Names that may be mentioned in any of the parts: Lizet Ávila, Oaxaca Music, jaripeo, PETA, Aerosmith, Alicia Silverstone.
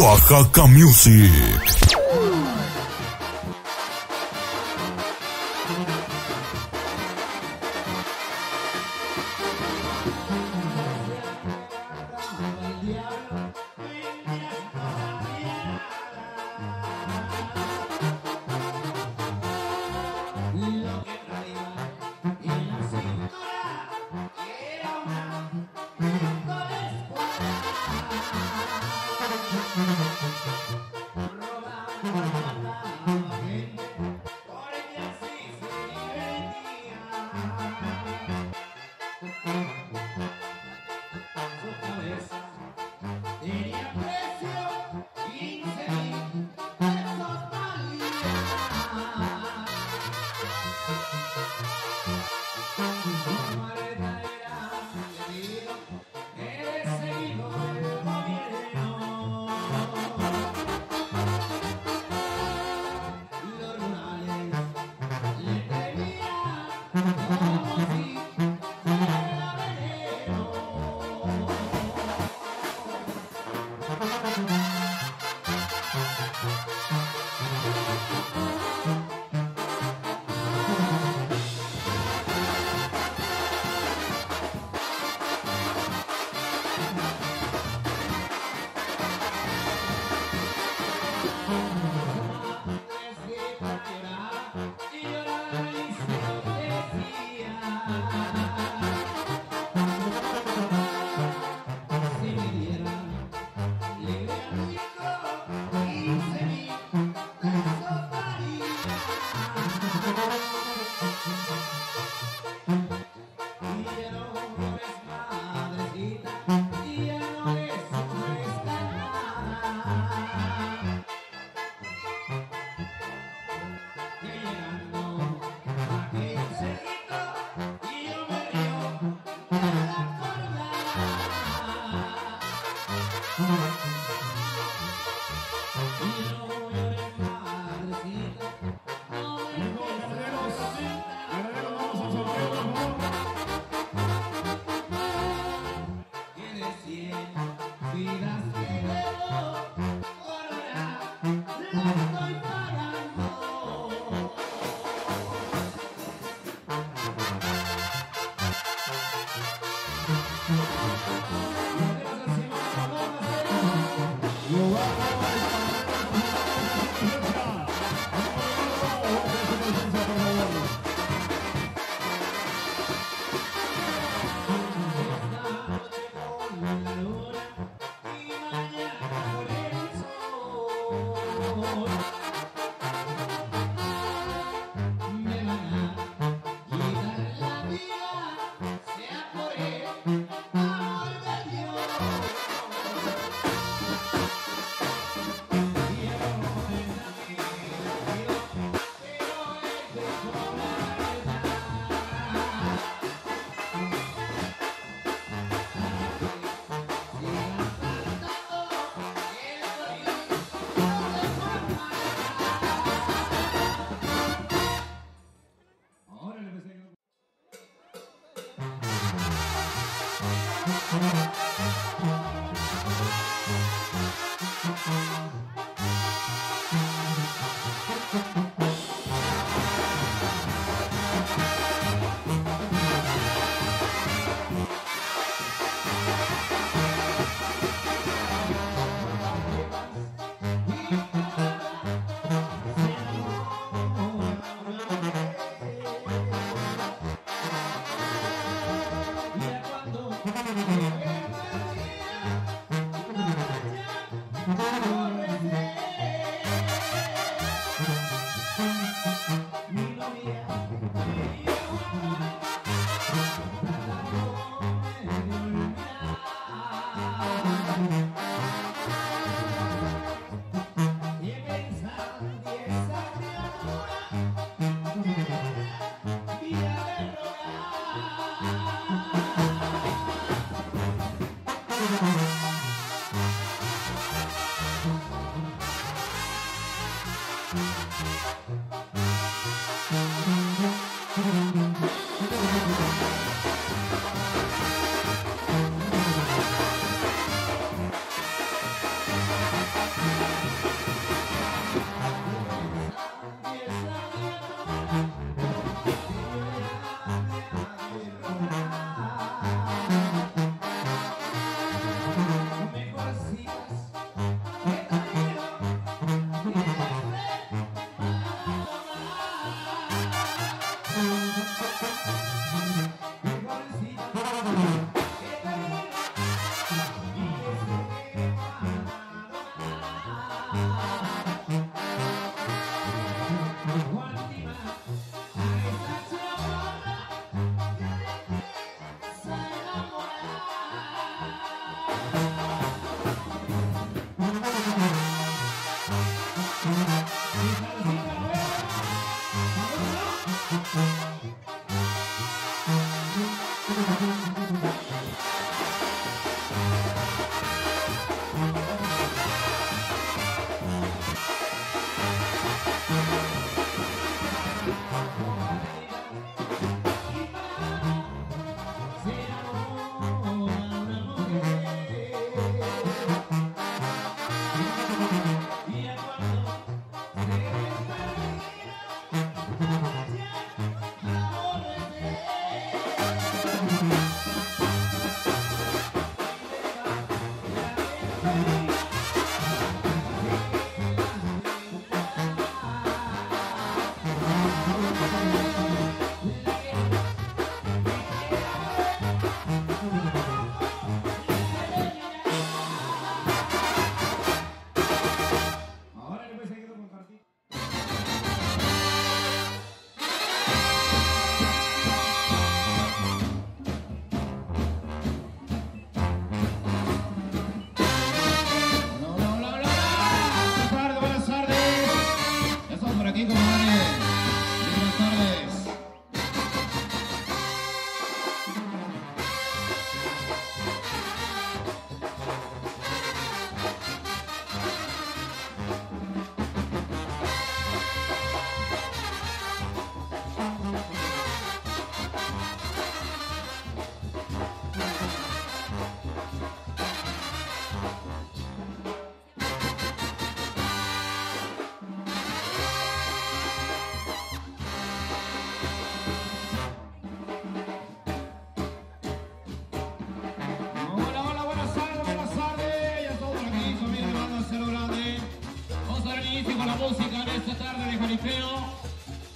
Oaxaca Music.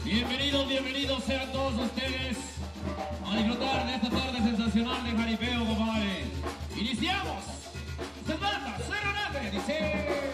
Bienvenidos, bienvenidos sean todos ustedes a disfrutar de esta tarde sensacional de jaripeo, compadre. ¡Iniciamos! ¡Se manda! ¡Serranate! ¡Dice!